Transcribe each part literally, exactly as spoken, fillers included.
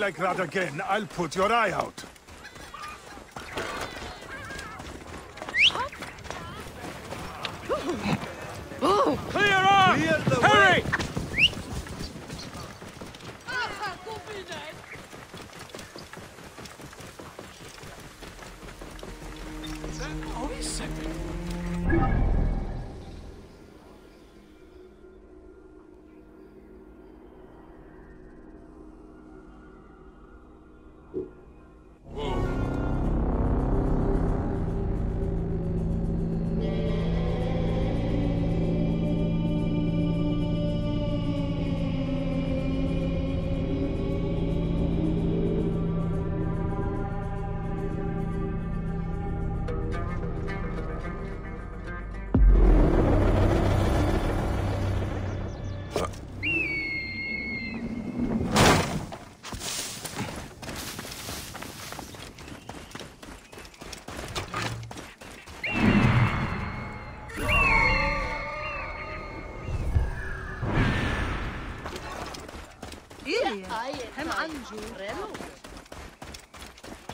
Like that again, I'll put your eye out. Clear up! Hurry!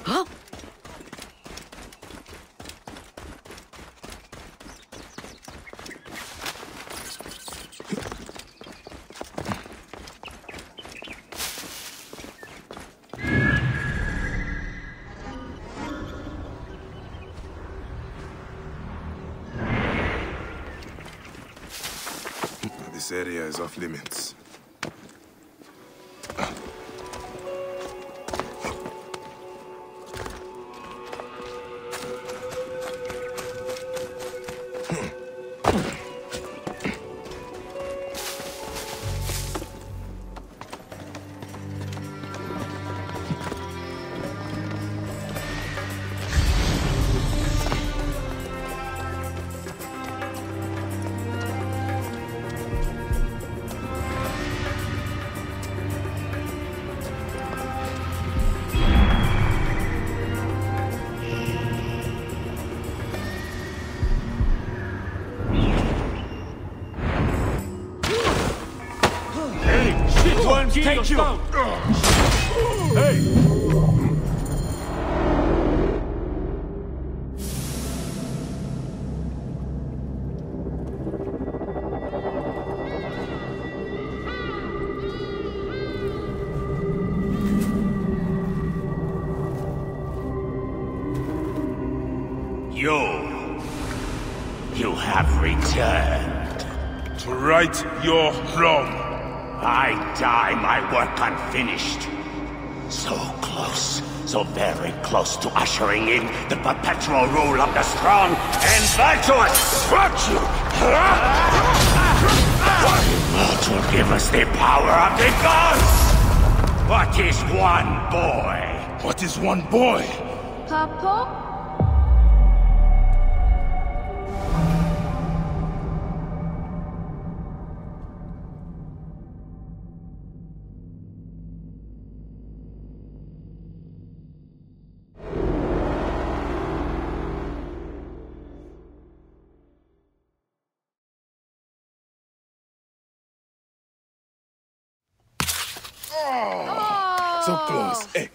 Huh? This area is off limits. Take you! Down. Hey! You! You have returned! To right your wrong! I die, my work unfinished. So close, so very close to ushering in the perpetual rule of the strong and virtuous. Virtue! What not will give us the power of the gods? What is one boy? What is one boy? Papa? So close. Hey,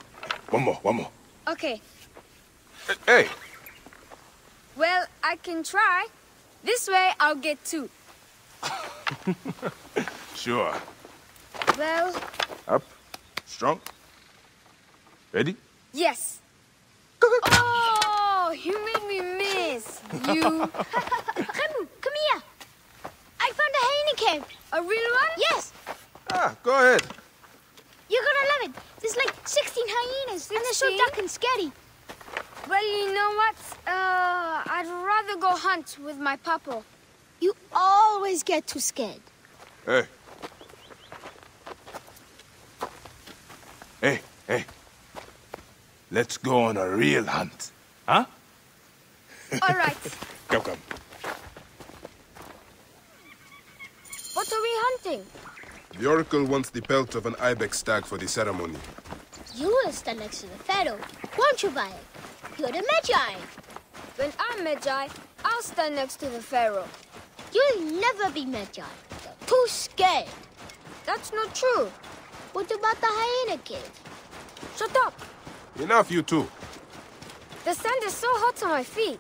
one more, one more. Okay. Hey! Well, I can try. This way, I'll get two. Sure. Well... Up. Strong. Ready? Yes. Oh! You made me miss. You... Remu, come here. I found a Heineken. A real one? Yes. Ah, go ahead. You're gonna love it. There's like sixteen hyenas, sixteen? And they're so dark and scary. Well, you know what? Uh, I'd rather go hunt with my papa. You always get too scared. Hey. Hey, hey. Let's go on a real hunt. Huh? All right. Come, come. What are we hunting? The Oracle wants the pelt of an Ibex stag for the ceremony. You will stand next to the Pharaoh, won't you, Bayek? You're the Magi. When I'm Magi, I'll stand next to the Pharaoh. You'll never be Magi. You're too scared. That's not true. What about the hyena kid? Shut up. Enough, you two. The sand is so hot on my feet.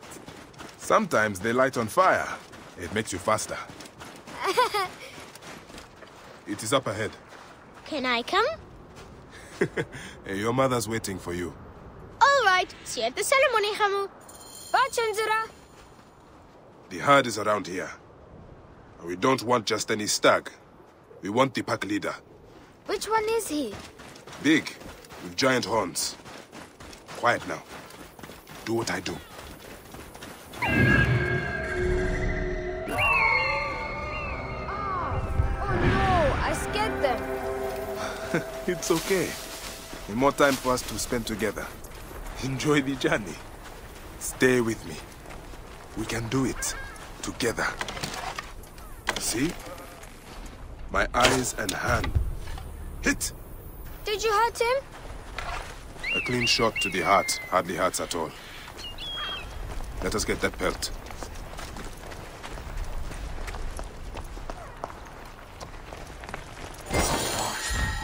Sometimes they light on fire. It makes you faster. It is up ahead. Can I come? Your mother's waiting for you. All right. See you at the ceremony, Hamu. Bye, Chandra. The herd is around here. And we don't want just any stag. We want the pack leader. Which one is he? Big, with giant horns. Quiet now. Do what I do. It's okay. And more time for us to spend together. Enjoy the journey. Stay with me. We can do it together. See? My eyes and hand. Hit! Did you hurt him? A clean shot to the heart. Hardly hurts at all. Let us get that pelt.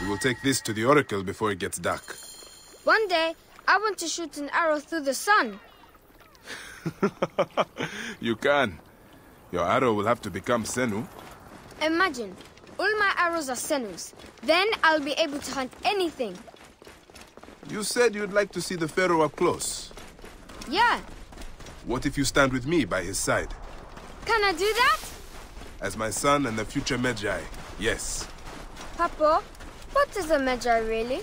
We'll take this to the Oracle before it gets dark. One day, I want to shoot an arrow through the sun. You can. Your arrow will have to become Senu. Imagine. All my arrows are Senus. Then I'll be able to hunt anything. You said you'd like to see the Pharaoh up close. Yeah. What if you stand with me by his side? Can I do that? As my son and the future Magi, yes. Papa? What is a Magi, really?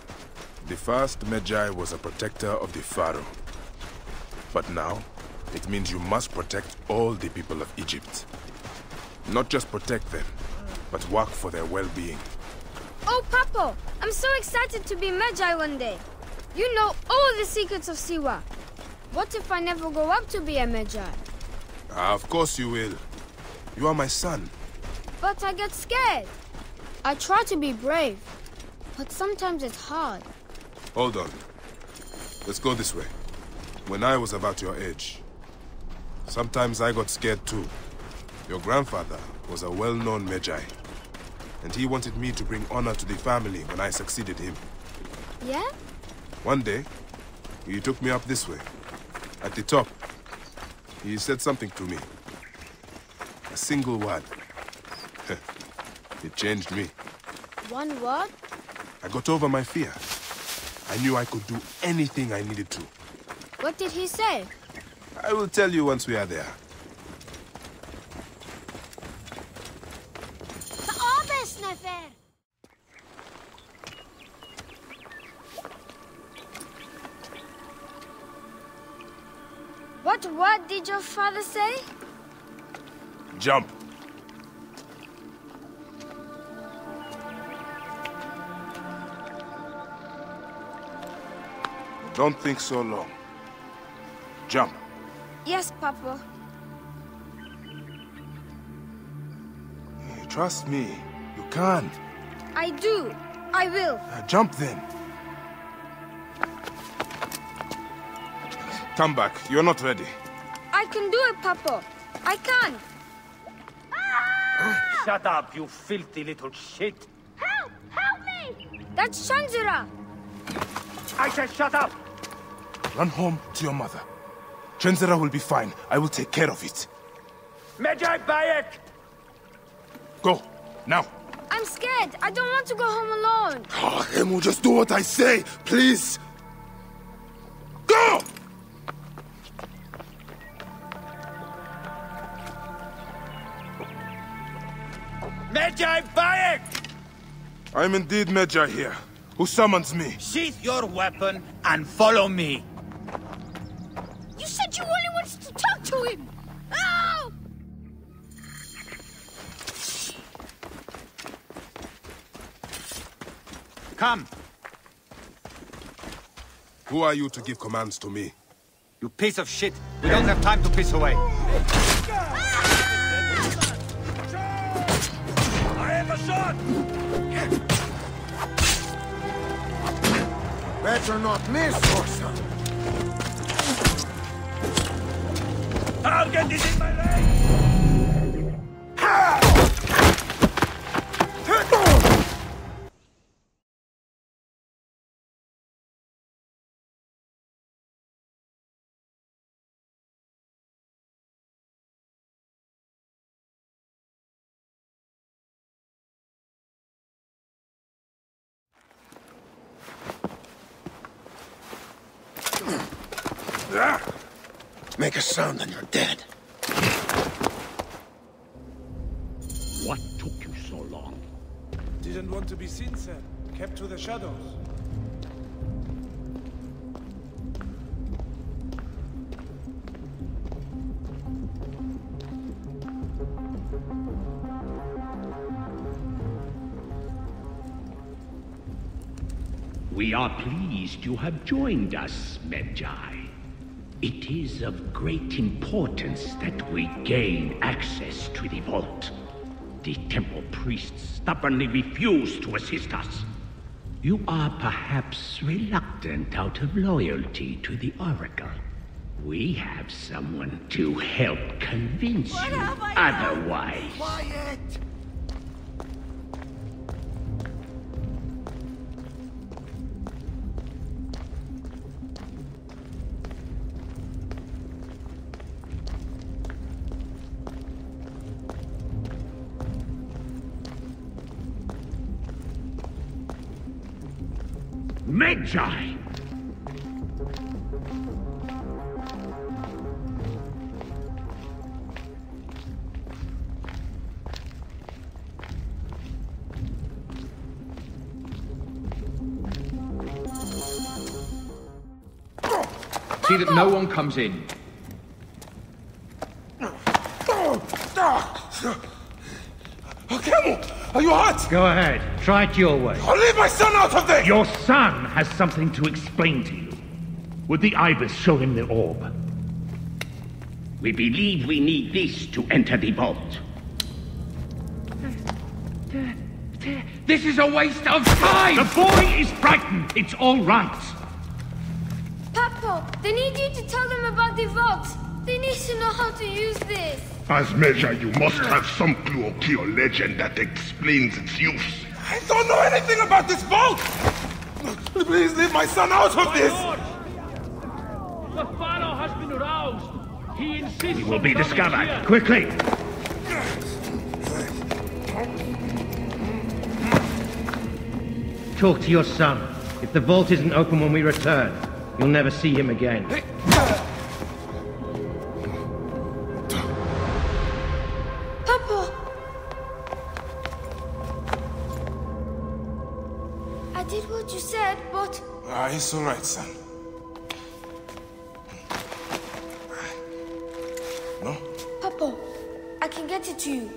The first Magi was a protector of the Pharaoh. But now, it means you must protect all the people of Egypt. Not just protect them, but work for their well-being. Oh, Papa! I'm so excited to be Magi one day! You know all the secrets of Siwa. What if I never grow up to be a Magi? Ah, of course you will. You are my son. But I get scared. I try to be brave. But sometimes it's hard. Hold on. Let's go this way. When I was about your age, sometimes I got scared too. Your grandfather was a well-known Magi, and he wanted me to bring honor to the family when I succeeded him. Yeah? One day, he took me up this way. At the top, he said something to me. A single word. It changed me. One word? I got over my fear. I knew I could do anything I needed to. What did he say? I will tell you once we are there. The Orbis, Nefer! But what did your father say? Jump. Don't think so long. Jump. Yes, Papa. Trust me, you can. I do. I will. Now jump then. Come back. You're not ready. I can do it, Papa. I can. Ah! Shut up, you filthy little shit. Help! Help me! That's Shanzura. I said shut up! Run home to your mother. Shanzura will be fine. I will take care of it. Magi Bayek! Go. Now. I'm scared. I don't want to go home alone. Oh, Emu, just do what I say. Please. Go! Magi Bayek! I'm indeed Magi here. Who summons me? Sheath your weapon and follow me. You said you only wanted to talk to him. Oh! Come. Who are you to give commands to me? You piece of shit. We don't have time to piss away. I have a shot! Better not miss, Orson. Target is in my leg! Make a sound and you're dead. What took you so long? Didn't want to be seen, sir. Kept to the shadows. We are pleased you have joined us, Magi. It is of great importance that we gain access to the vault. The temple priests stubbornly refuse to assist us. You are perhaps reluctant out of loyalty to the Oracle. We have someone to help convince you otherwise. Quiet! Magi! See that no one comes in. Are you hurt? Go ahead. Try it your way. I'll leave my son out of there! Your son has something to explain to you. Would the Ibis show him the orb? We believe we need this to enter the vault. This is a waste of time! The boy is frightened. It's all right. Papa, they need you to tell them about the vault. They need to know how to use this. As Magi, you must have some clue or key or legend that explains its use. I don't know anything about this vault! Please leave my son out of my this! Lord. The Pharaoh has been aroused! He insists he will be discovered! Here. Quickly! Talk to your son. If the vault isn't open when we return, you'll never see him again. It's all right, son. protect you.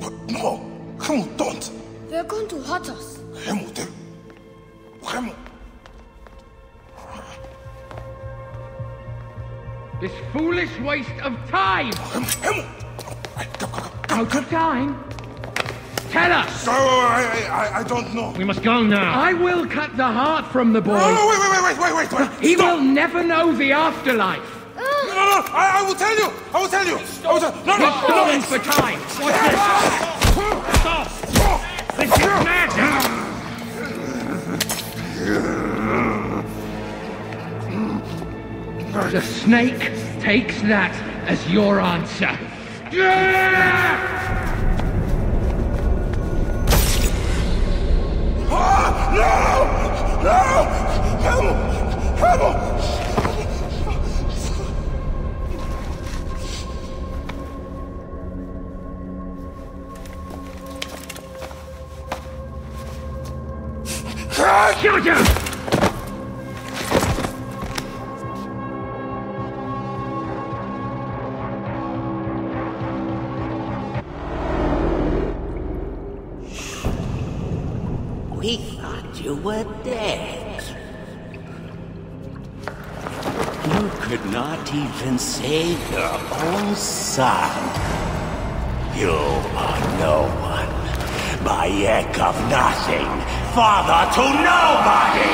But no, Hemu, don't. They're going to hurt us. Hemu, they... Hemu. This foolish waste of time. Hemu, Hemu. Out of time. Tell us! Oh, I, I, I don't know. We must go now. I will cut the heart from the boy. No, no, wait, wait, wait, wait, wait, wait. He Stop. will never know the afterlife. Uh. No, no, no, I, I will tell you. I will tell you. I will tell you. No, no, no. He's for time. What's this? Stop. This is magic. The snake takes that as your answer. Yeah! No! No! Help! Help! Kill him! We thought you were dead. You could not even save your own son. You are no one. Bayek of nothing. Father to nobody!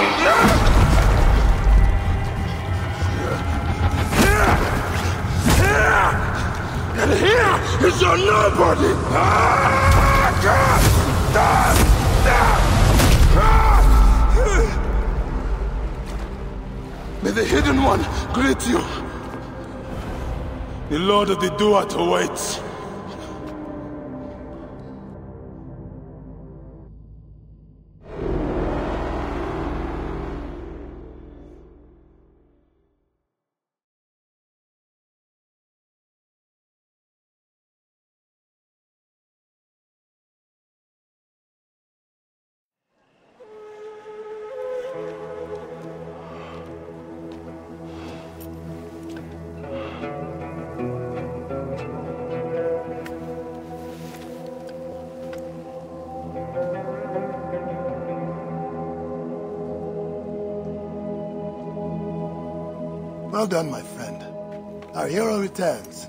And here is your nobody! May the Hidden One greet you. The Lord of the Duat awaits. Well done, my friend. Our hero returns.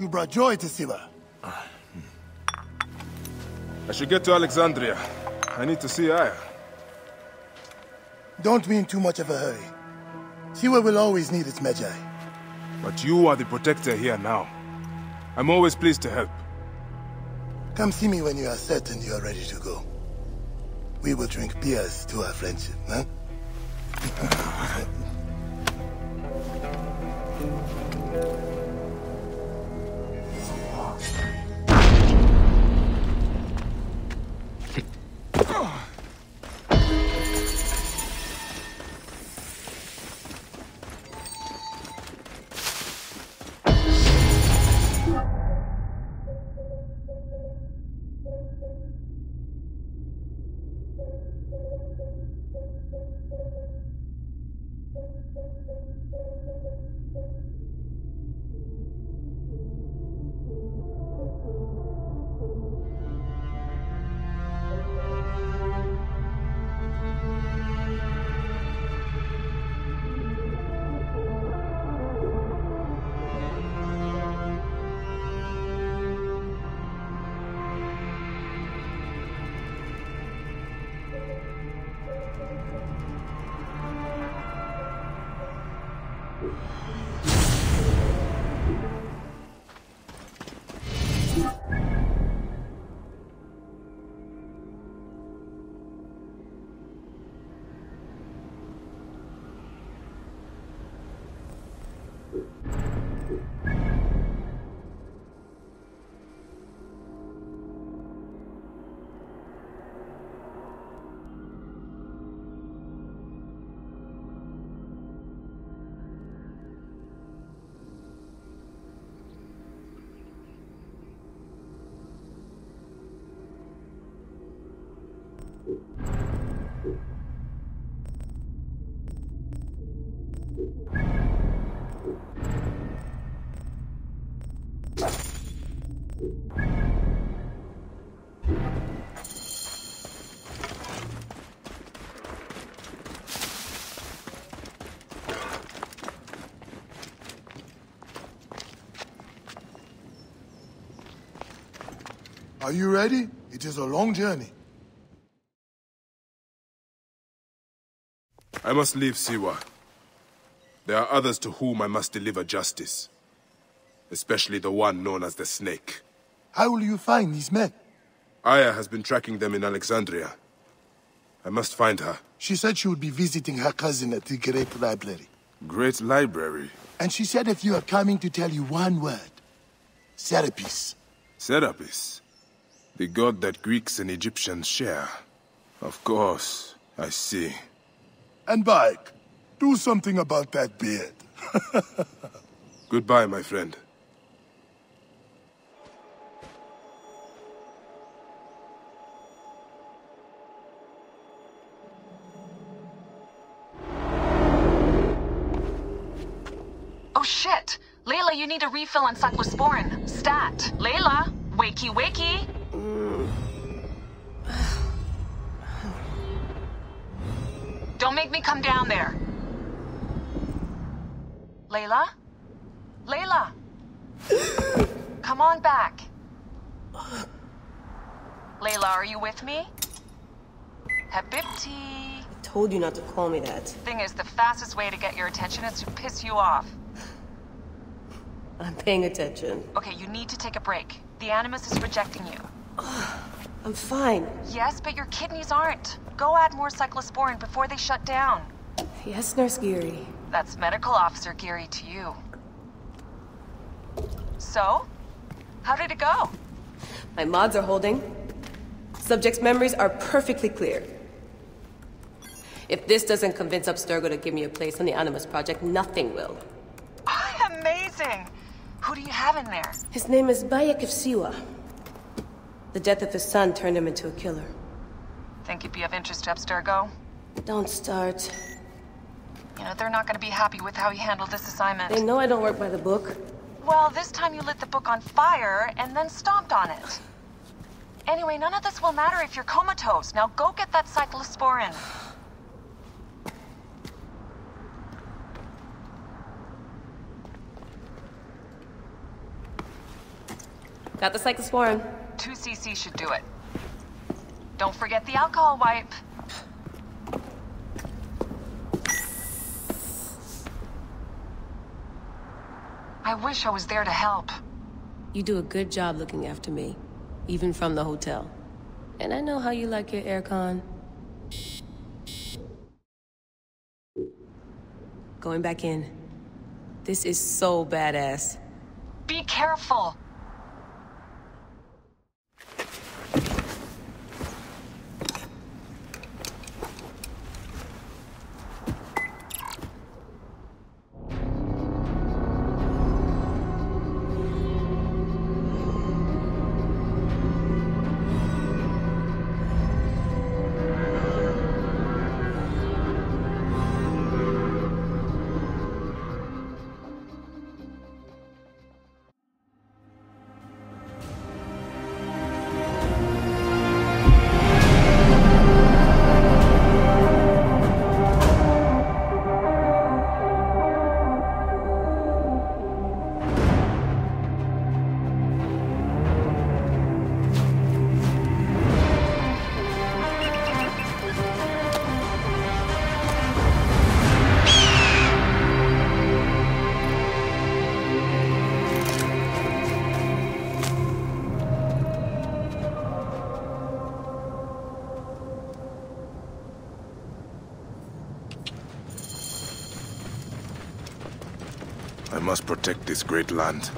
You brought joy to Siwa. I should get to Alexandria. I need to see Aya. Don't be in too much of a hurry. Siwa will always need its Magi. But you are the protector here now. I'm always pleased to help. Come see me when you are certain you are ready to go. We will drink beers to our friendship, huh? You Are you ready? It is a long journey. I must leave Siwa. There are others to whom I must deliver justice. Especially the one known as the Snake. How will you find these men? Aya has been tracking them in Alexandria. I must find her. She said she would be visiting her cousin at the Great Library. Great Library? And she said if you are coming to tell you one word. Serapis. Serapis? The god that Greeks and Egyptians share. Of course, I see. And Bayek, do something about that beard. Goodbye, my friend. Oh shit! Layla, you need a refill on cyclosporine. Stat! Layla! Wakey wakey! Don't make me come down there. Layla? Layla! Come on back. Layla, are you with me? Habibti. I told you not to call me that. Thing is, the fastest way to get your attention is to piss you off. I'm paying attention. Okay, you need to take a break. The Animus is rejecting you. I'm fine. Yes, but your kidneys aren't. Go add more cyclosporine before they shut down. Yes, Nurse Geary. That's Medical Officer Geary to you. So? How did it go? My mods are holding. Subject's memories are perfectly clear. If this doesn't convince Abstergo to give me a place on the Animus Project, nothing will. Amazing! Who do you have in there? His name is Bayek of Siwa. The death of his son turned him into a killer. Think you'd be of interest to Abstergo? Don't start. You know, they're not going to be happy with how you handled this assignment. They know I don't work by the book. Well, this time you lit the book on fire and then stomped on it. Anyway, none of this will matter if you're comatose. Now go get that cyclosporine. Got the cyclosporine. two C C should do it. Don't forget the alcohol wipe. I wish I was there to help. You do a good job looking after me, even from the hotel. And I know how you like your aircon. Going back in. This is so badass. Be careful! Must protect this great land.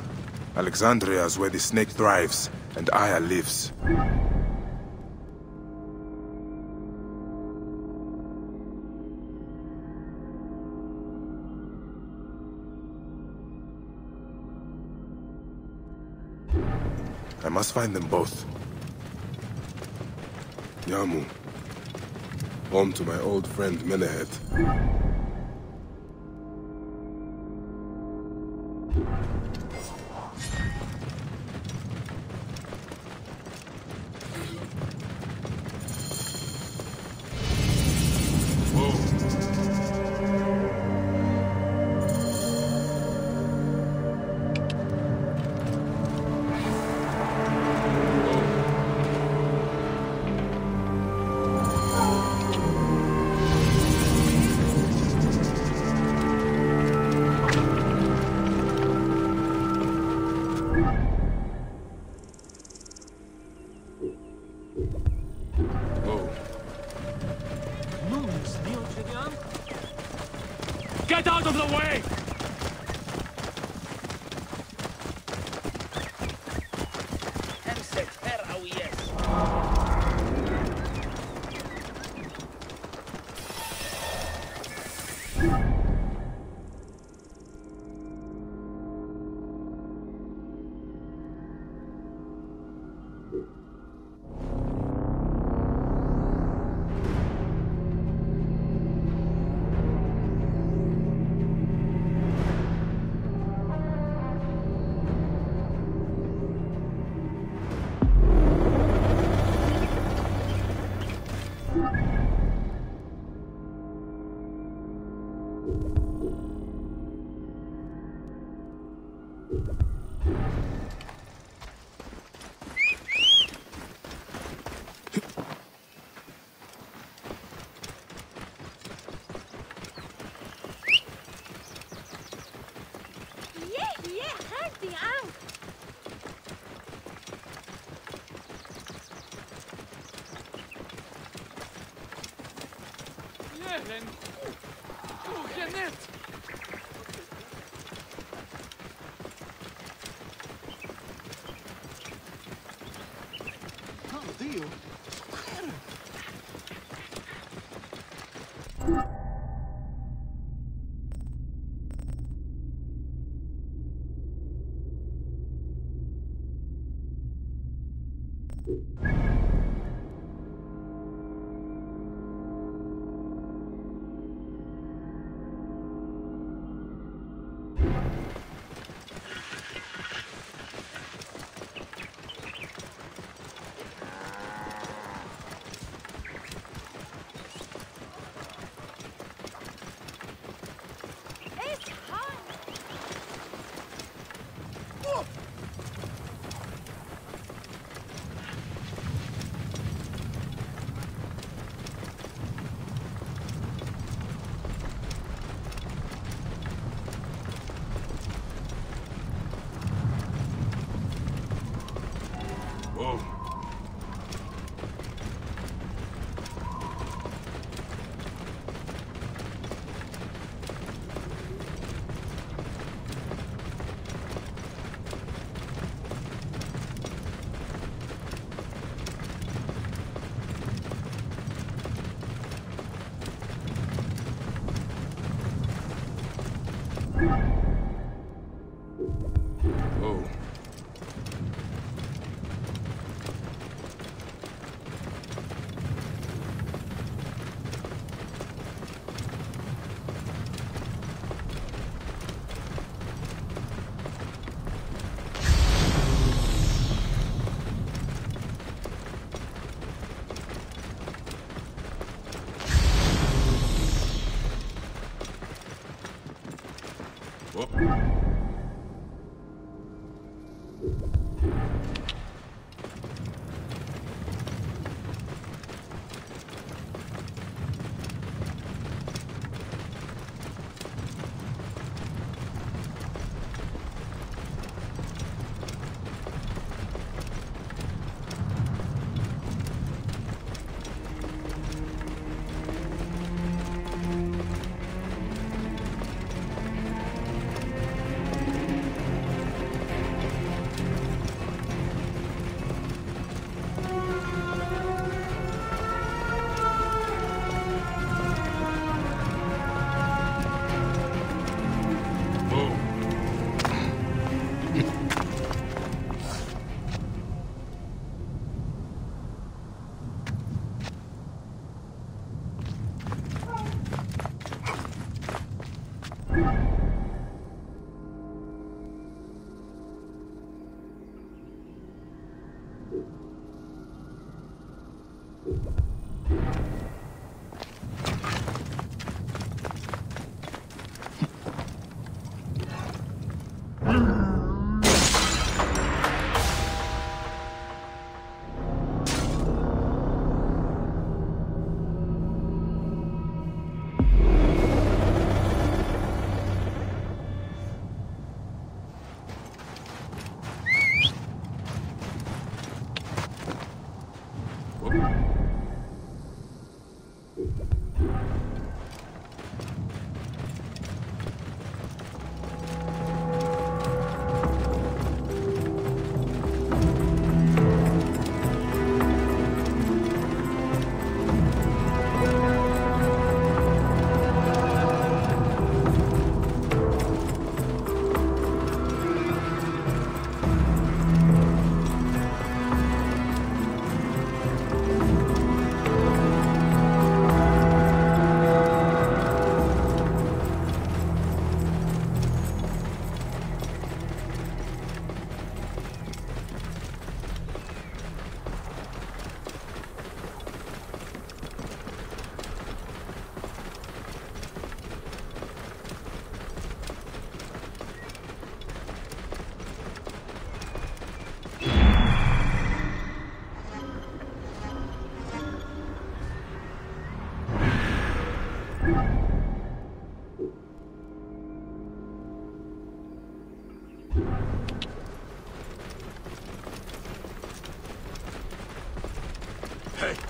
Alexandria is where the snake thrives, and Aya lives. I must find them both. Yamu. Home to my old friend Menehet. Hey,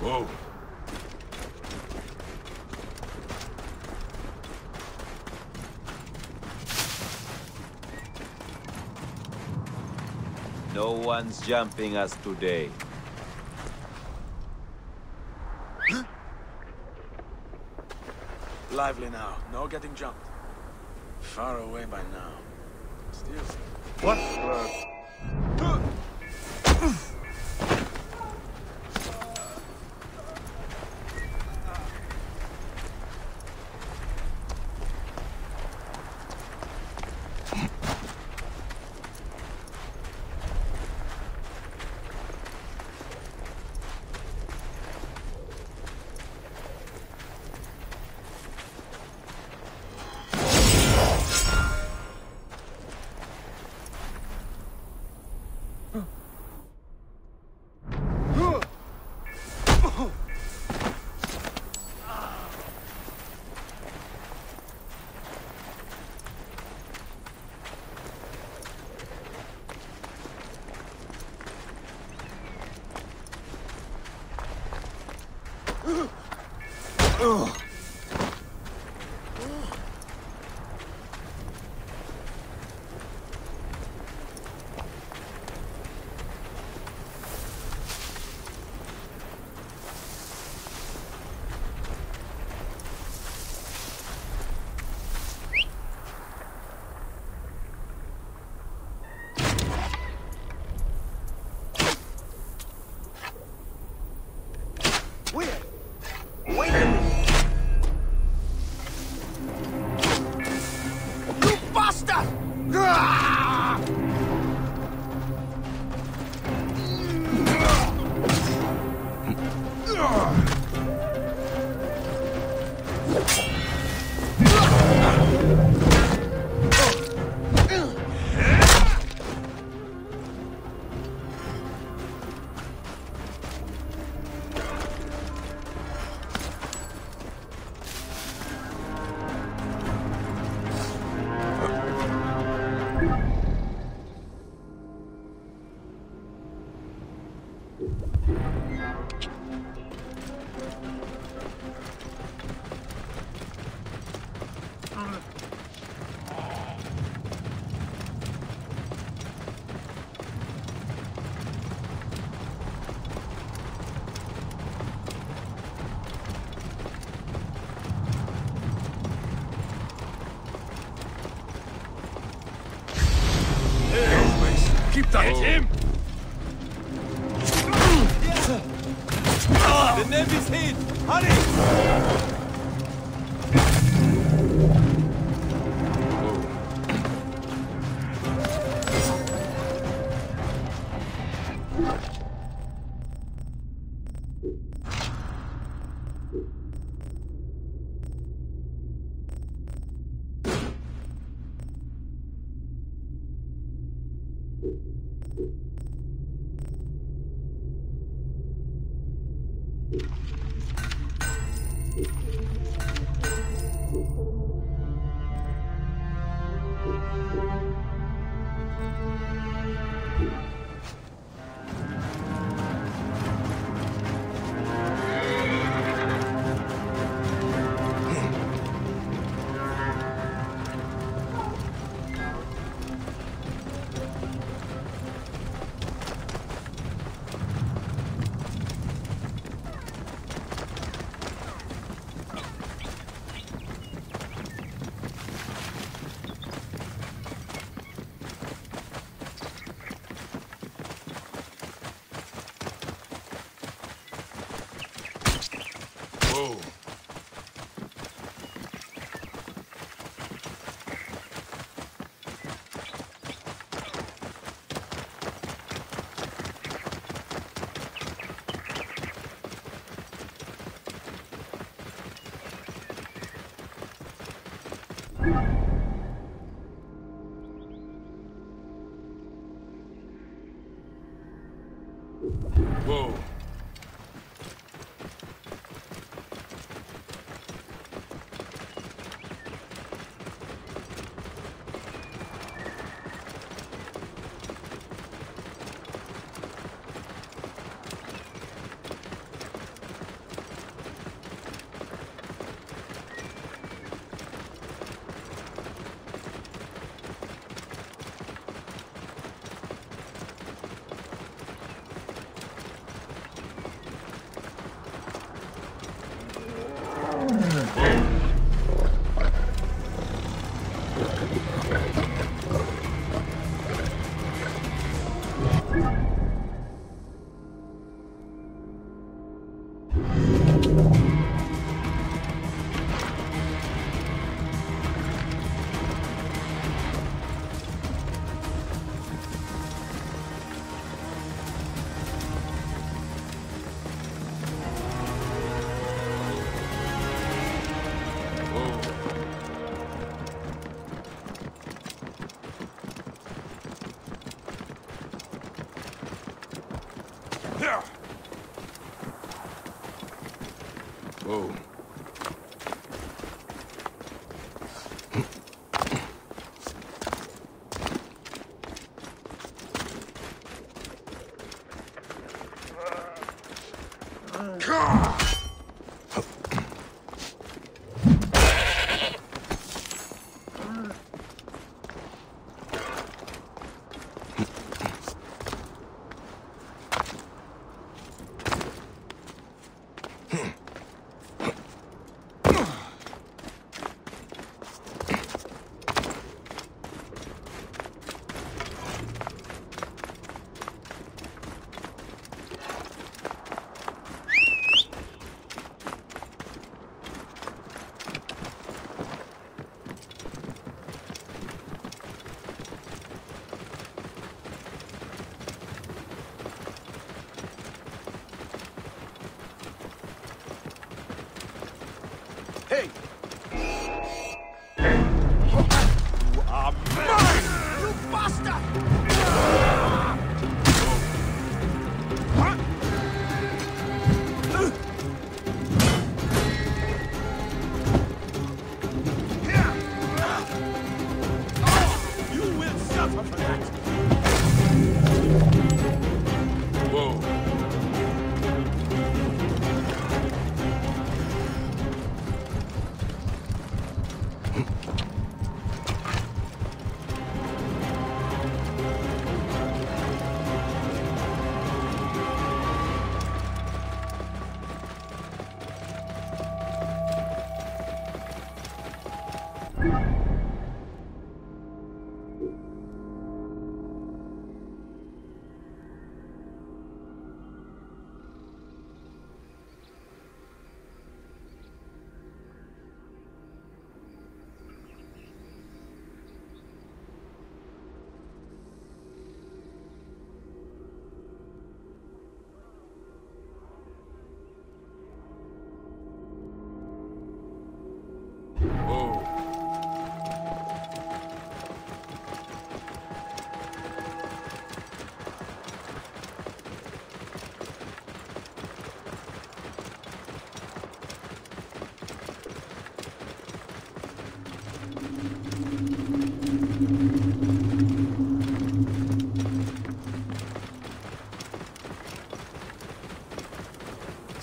whoa. No one's jumping us today. Lively now. No getting jumped. Far away by now. Still... What?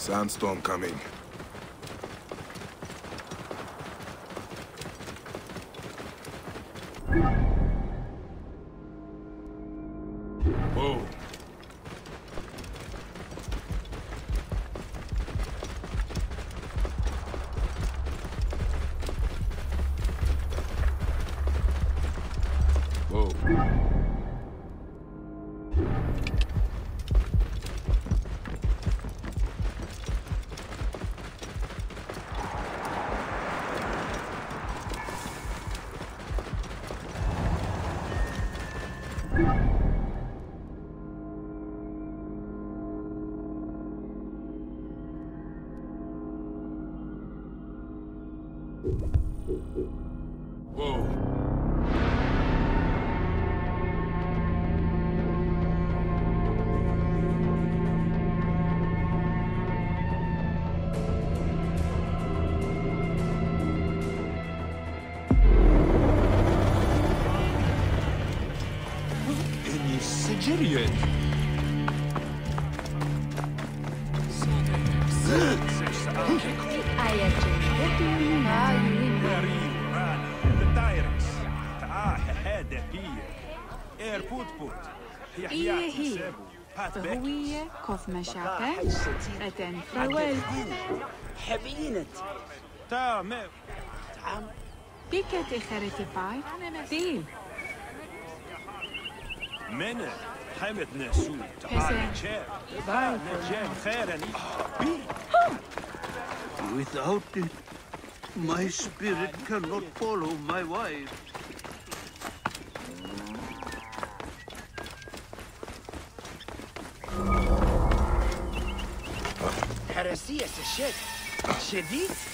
Sandstorm coming. Whoa. Whoa. هوية كوف مشاعر أتن فوال حبينت تام تام بكت خرتي باي ديل منه Without it, my spirit cannot follow my wife. Heresy is a shit. Shedit?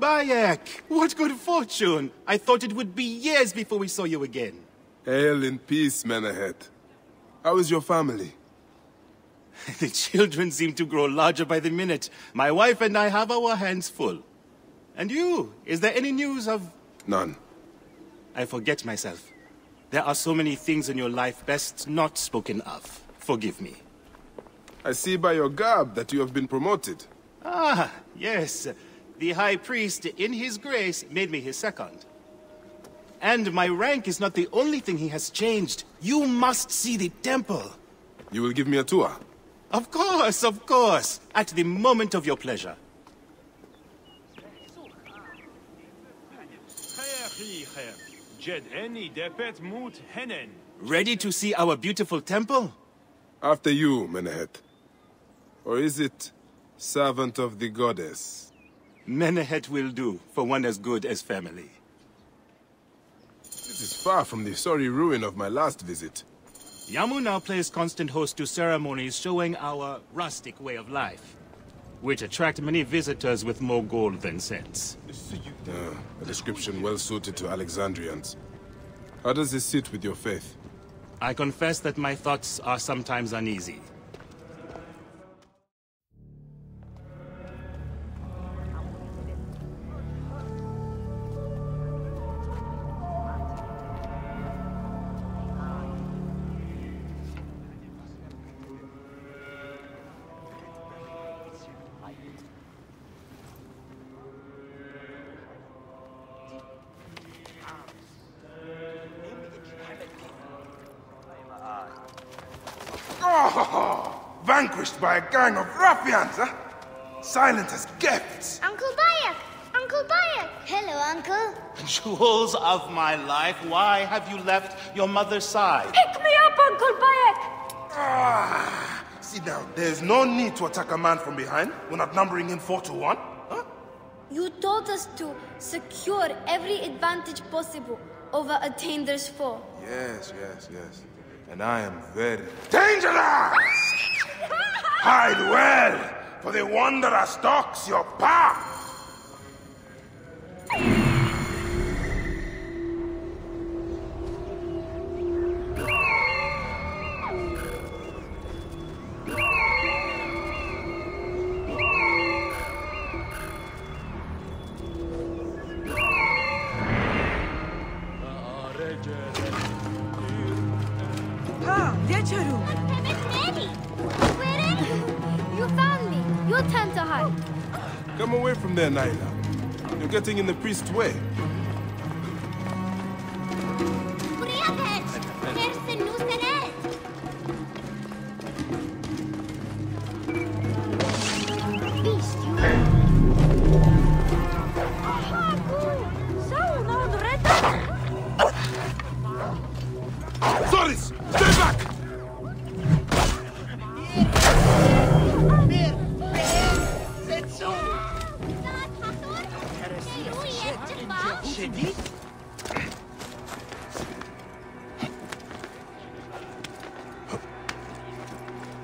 Bayek, what good fortune! I thought it would be years before we saw you again. Hail in peace, Menehet. How is your family? The children seem to grow larger by the minute. My wife and I have our hands full. And you, is there any news of... None. I forget myself. There are so many things in your life best not spoken of. Forgive me. I see by your garb that you have been promoted. Ah, yes. The High Priest, in his grace, made me his second. And my rank is not the only thing he has changed. You must see the temple. You will give me a tour? Of course, of course. At the moment of your pleasure. Ready to see our beautiful temple? After you, Menehet. Or is it servant of the goddess? Menehet will do, for one as good as family. This is far from the sorry ruin of my last visit. Yamu now plays constant host to ceremonies showing our rustic way of life, which attract many visitors with more gold than sense. Uh, a description well suited to Alexandrians. How does this sit with your faith? I confess that my thoughts are sometimes uneasy. By a gang of ruffians, huh? Silent as gifts. Uncle Bayek! Uncle Bayek! Hello, Uncle. Jewels of my life, why have you left your mother's side? Pick me up, Uncle Bayek! Ah, see now, there's no need to attack a man from behind. We're not numbering him four to one, huh? You told us to secure every advantage possible over Attenders four. Yes, yes, yes. and I am very dangerous! Hide well, for the wanderer stalks your path! There, Layla. You're getting in the priest's way.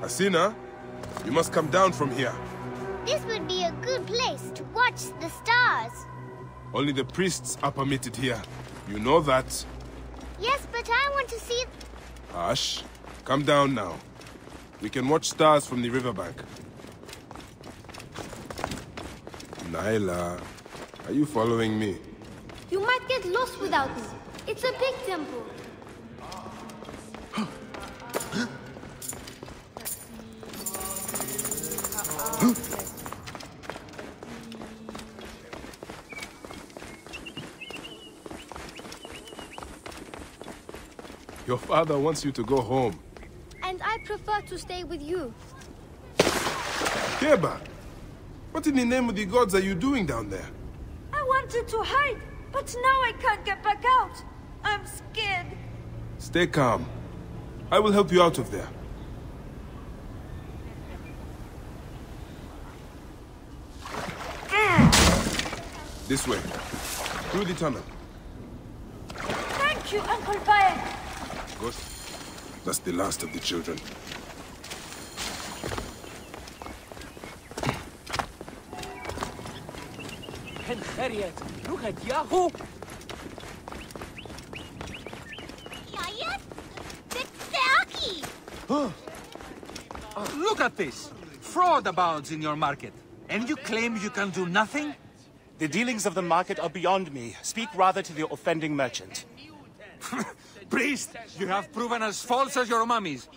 Asina, you must come down from here. This would be a good place to watch the stars. Only the priests are permitted here. You know that. Yes, but I want to see... Ash, come down now. We can watch stars from the riverbank. Layla, are you following me? You might get lost without me. It's a big temple. Your father wants you to go home. And I prefer to stay with you. Keba, what in the name of the gods are you doing down there? I wanted to hide, but now I can't get back out. I'm scared. Stay calm. I will help you out of there. Mm. This way, through the tunnel. Thank you, Uncle Bayek. Good. That's the last of the children. And Harriet, look at Yahoo! Huh. Oh, look at this! Fraud abounds in your market. And you claim you can do nothing? The dealings of the market are beyond me. Speak rather to the offending merchant. Priest, you have proven as false as your mummies.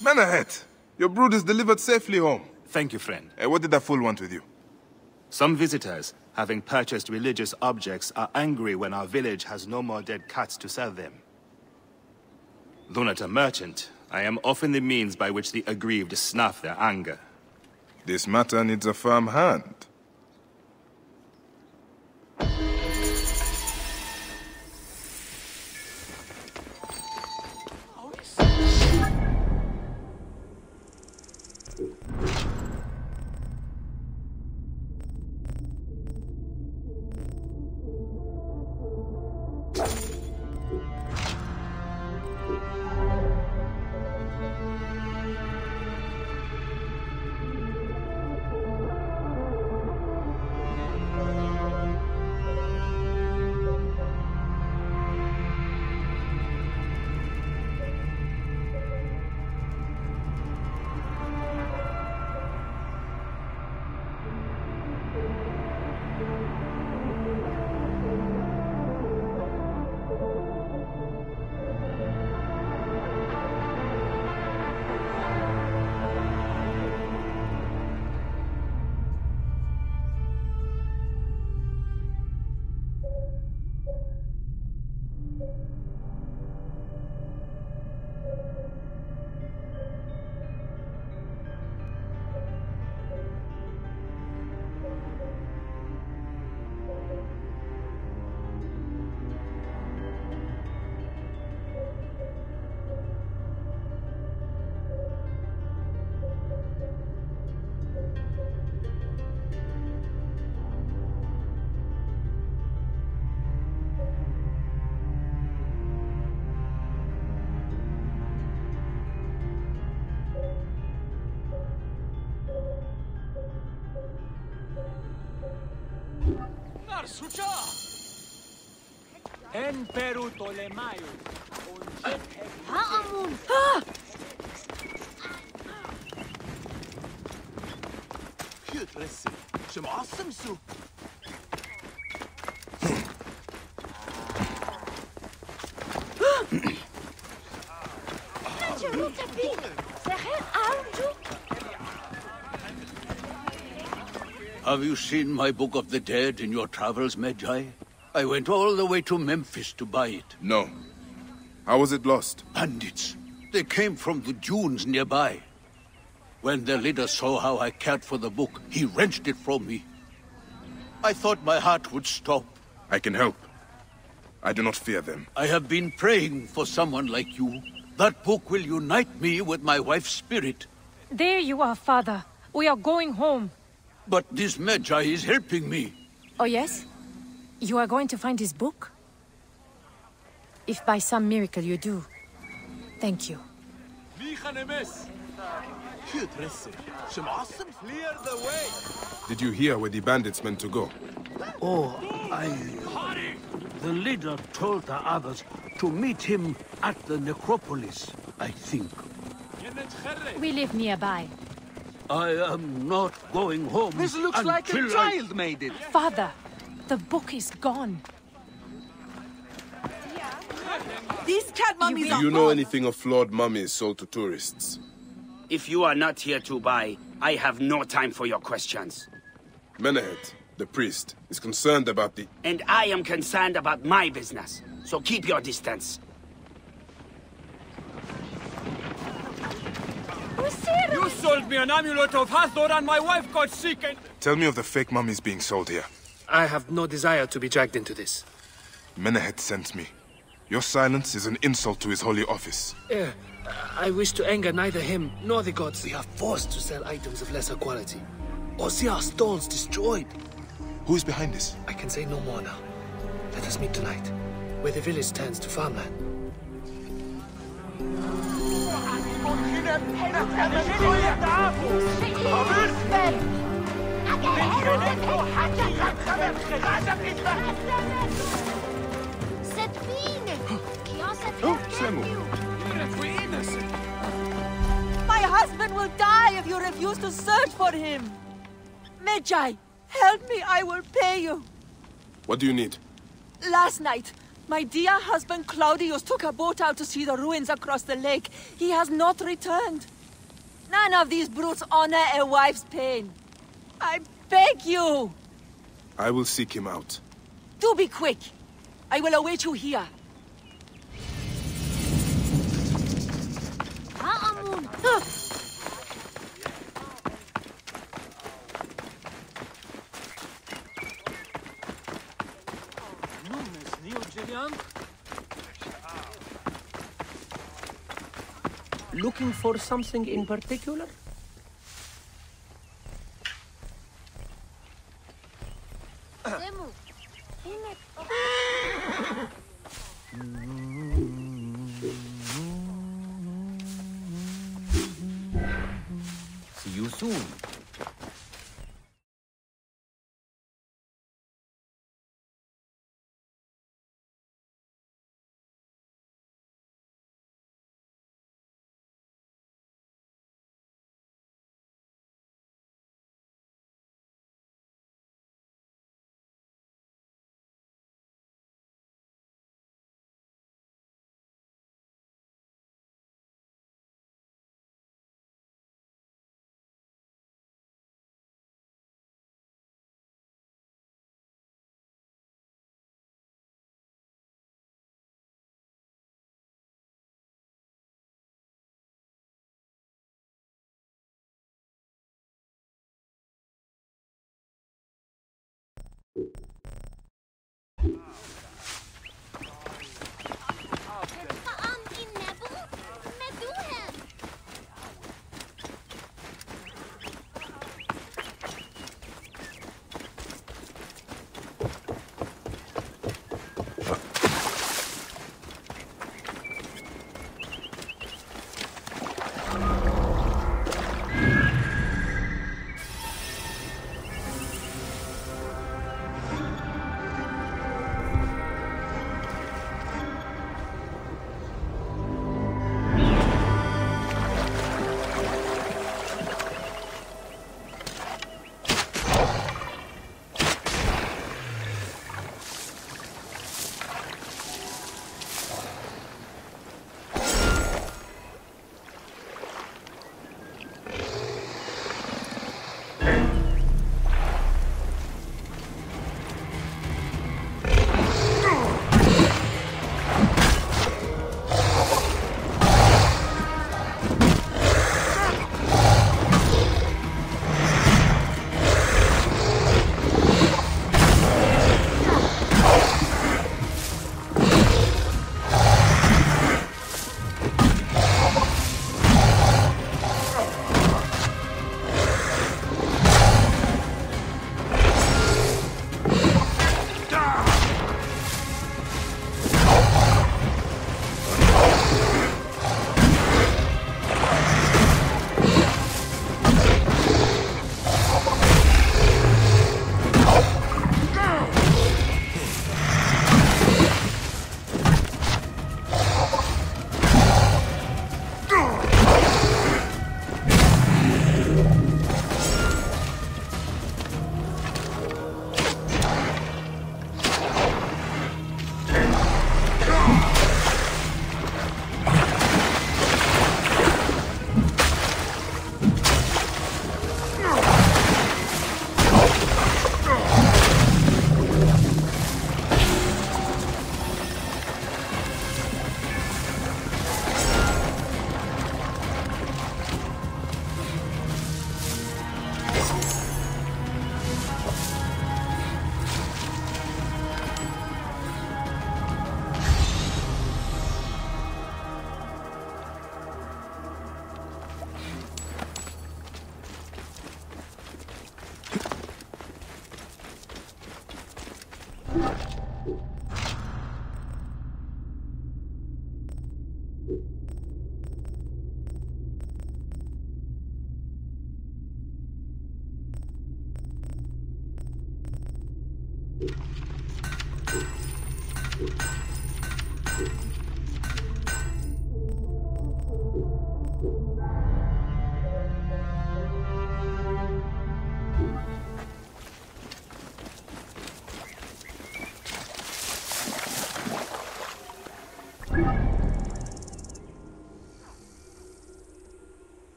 Menehet, your brood is delivered safely home. Thank you, friend. Uh, what did that fool want with you? Some visitors, having purchased religious objects, are angry when our village has no more dead cats to sell them. Though not a merchant, I am often the means by which the aggrieved snuff their anger. This matter needs a firm hand. Have you seen my Book of the Dead in your travels, Magi? I went all the way to Memphis to buy it. No. How was it lost? Bandits. They came from the dunes nearby. When their leader saw how I cared for the book, he wrenched it from me. I thought my heart would stop. I can help. I do not fear them. I have been praying for someone like you. That book will unite me with my wife's spirit. There you are, Father. We are going home. But this Magi is helping me. Oh, yes? You are going to find his book? If by some miracle you do, thank you. Did you hear where the bandits meant to go? Oh, I... Hurry! The leader told the others to meet him at the necropolis, I think. We live nearby. I am not going home. This looks like a child I... made it. Father! The book is gone. Yeah. These cat mummies are... Do you know anything of flawed mummies sold to tourists? If you are not here to buy, I have no time for your questions. Menehet, the priest, is concerned about the... And I am concerned about my business, so keep your distance. You sold me an amulet of Hathor and my wife got sick and... Tell me of the fake mummies being sold here. I have no desire to be dragged into this. Menehet sent me. Your silence is an insult to his holy office. Uh, I wish to anger neither him nor the gods. We are forced to sell items of lesser quality, or see our stalls destroyed. Who is behind this? I can say no more now. Let us meet tonight, where the village turns to farmland. Oh, Senu. My husband will die if you refuse to search for him. Magi, help me, I will pay you. What do you need? Last night, my dear husband Claudius took a boat out to see the ruins across the lake. He has not returned. None of these brutes honor a wife's pain. I beg you! I will seek him out. Do be quick! I will await you here. Looking for something in particular?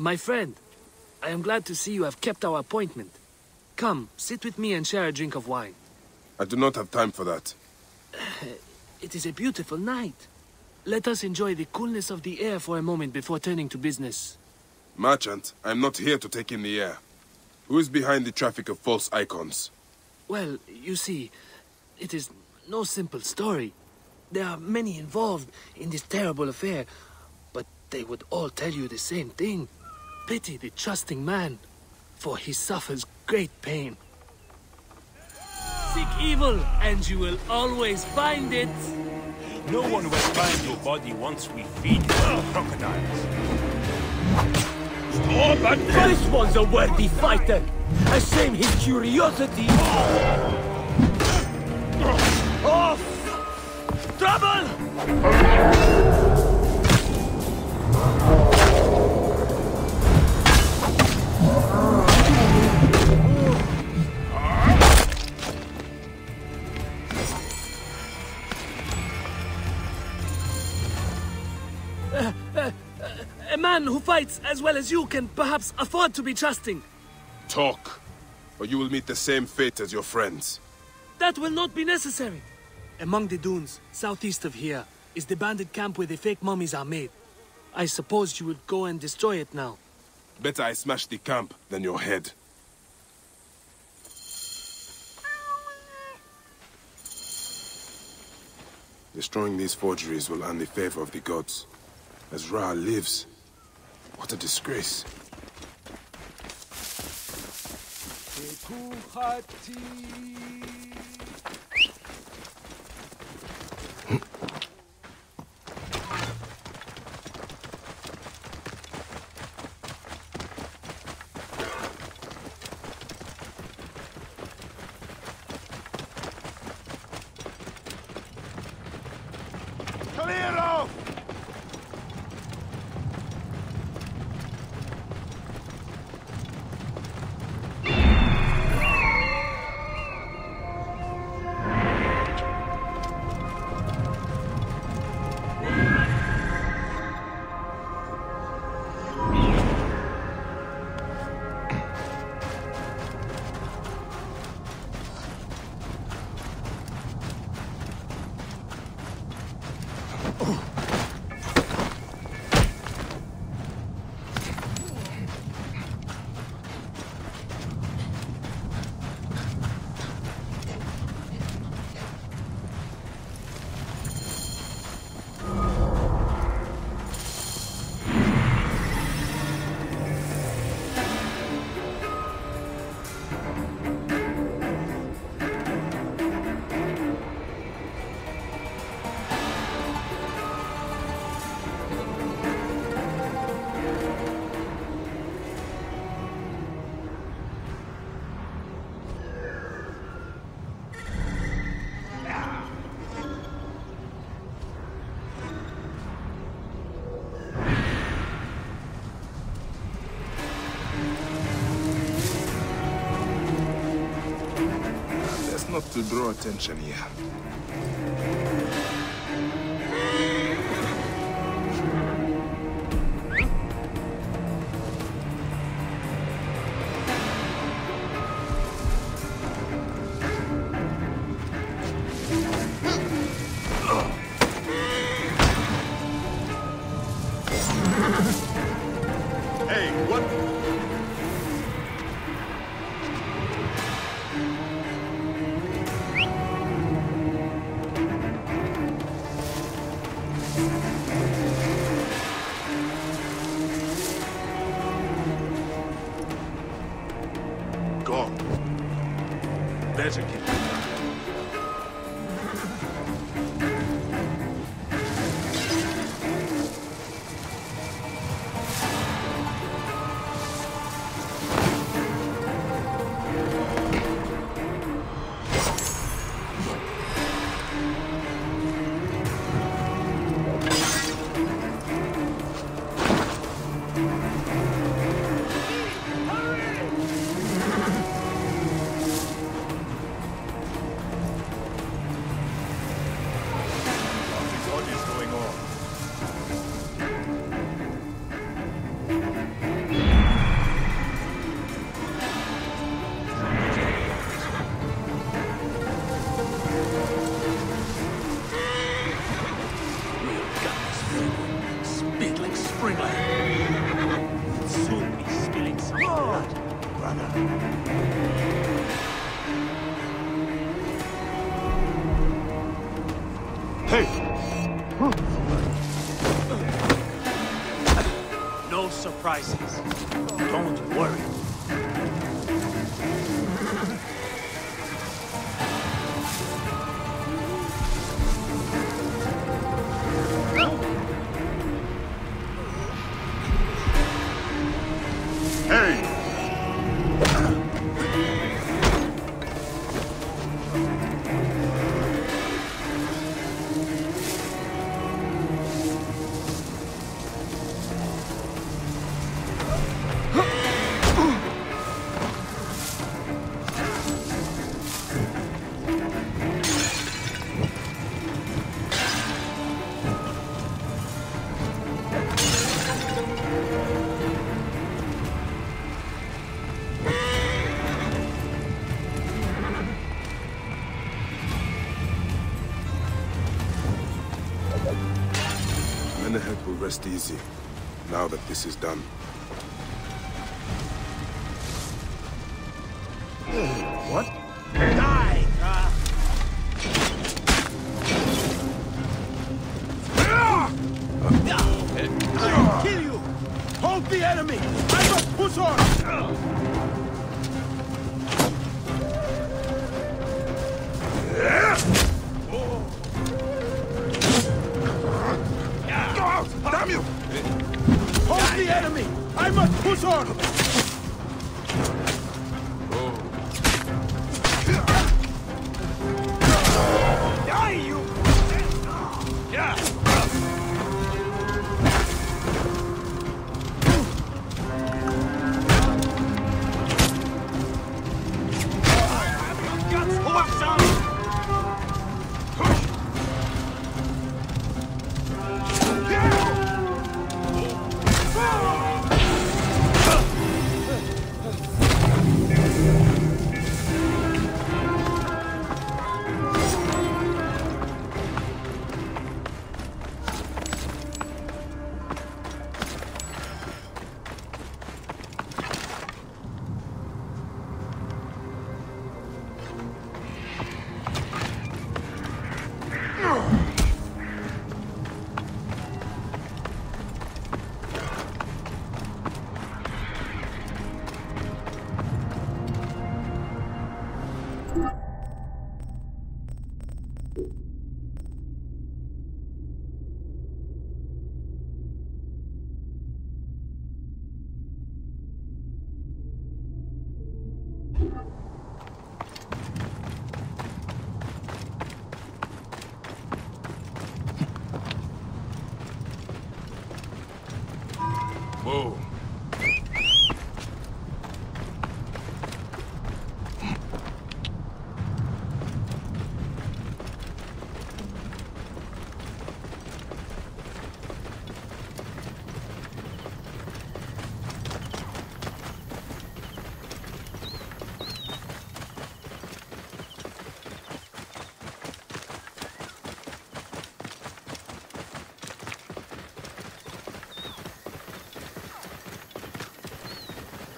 My friend, I am glad to see you have kept our appointment. Come, sit with me and share a drink of wine. I do not have time for that. It is a beautiful night. Let us enjoy the coolness of the air for a moment before turning to business. Merchant, I am not here to take in the air. Who is behind the traffic of false icons? Well, you see, it is no simple story. There are many involved in this terrible affair, but they would all tell you the same thing. Pity the trusting man, for he suffers great pain. Seek evil, and you will always find it. No one will find your body once we feed the crocodiles. Stop at this! This one's a worthy fighter. I shame his curiosity. Off! Trouble! Who fights as well as you can perhaps afford to be trusting. Talk, or you will meet the same fate as your friends. That will not be necessary. Among the dunes, southeast of here, is the bandit camp where the fake mummies are made. I suppose you would go and destroy it now. Better I smash the camp than your head. Destroying these forgeries will earn the favor of the gods. As Ra lives, what a disgrace. to draw attention here. Menehet will rest easy, now that this is done. What? Die! I'll kill you! Hold the enemy! I must push on! I must push on! Oh. Die, you! Yeah.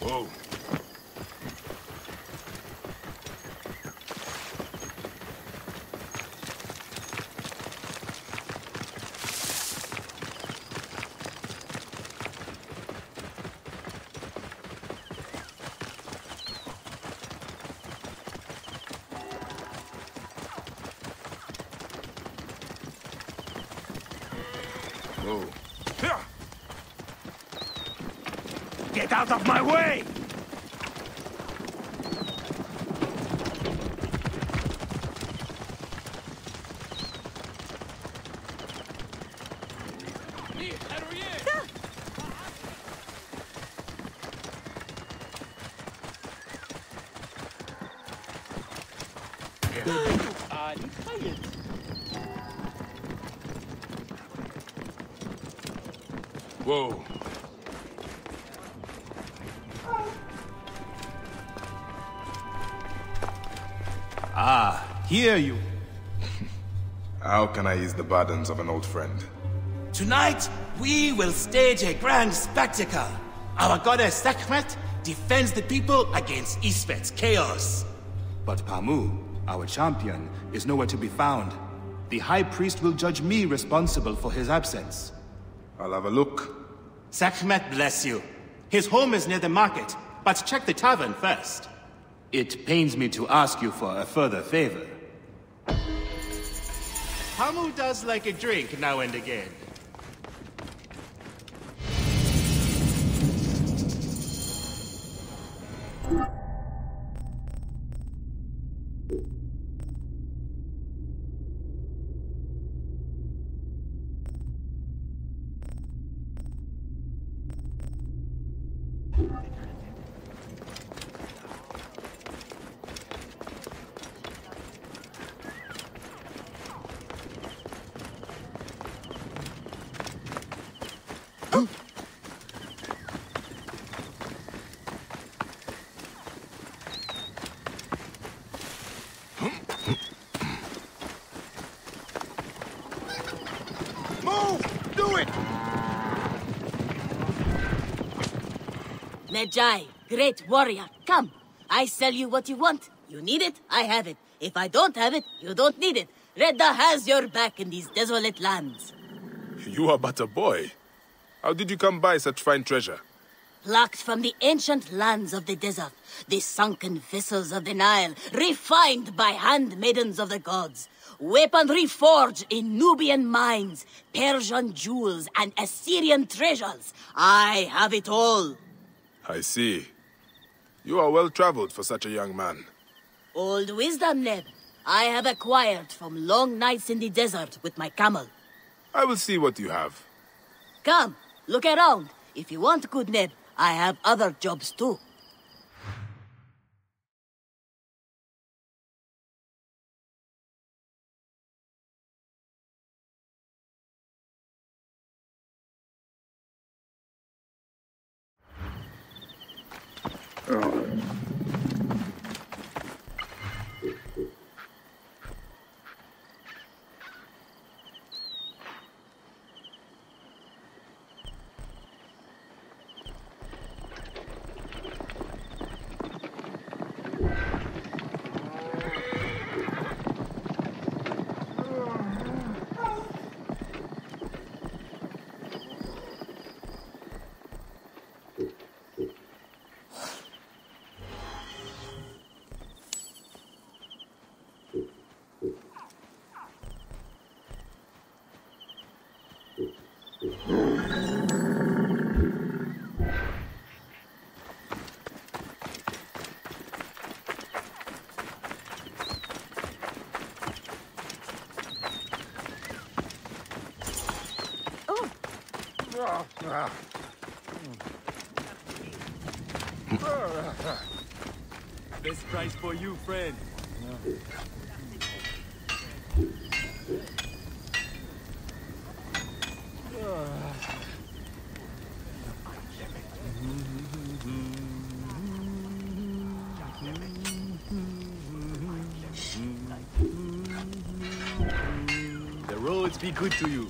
Whoa. Get out of my way! Whoa. Ah, here you... How can I ease the burdens of an old friend? Tonight, we will stage a grand spectacle. Our goddess Sakhmet defends the people against Isbet's chaos. But Pamu, our champion, is nowhere to be found. The High Priest will judge me responsible for his absence. I'll have a look. Sakhmet bless you. His home is near the market, but check the tavern first. It pains me to ask you for a further favor. Pamu does like a drink now and again. Magi, great warrior, come. I sell you what you want. You need it, I have it. If I don't have it, you don't need it. Redda has your back in these desolate lands. You are but a boy. How did you come by such fine treasure? Plucked from the ancient lands of the desert, the sunken vessels of the Nile, refined by handmaidens of the gods. Weaponry forged in Nubian mines, Persian jewels, and Assyrian treasures. I have it all. I see. You are well-traveled for such a young man. Old wisdom, Neb. I have acquired from long nights in the desert with my camel. I will see what you have. Come, look around. If you want good, Neb, I have other jobs too. Oh. Best price for you, friend. The roads be good to you.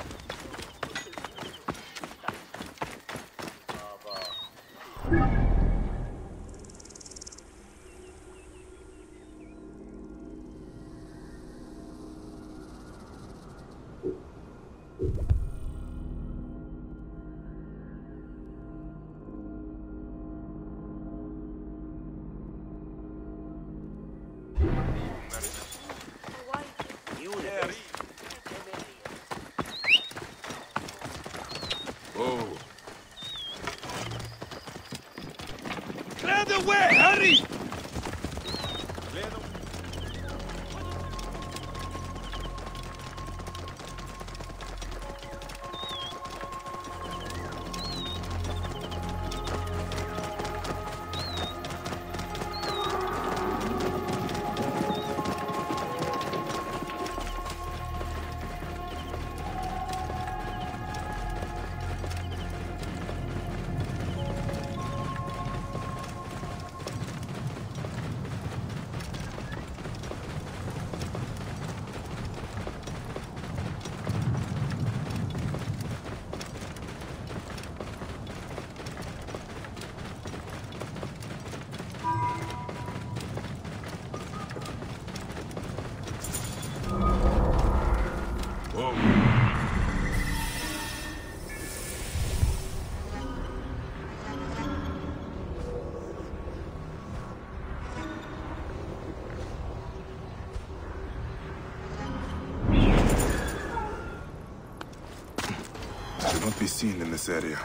should not be seen in this area.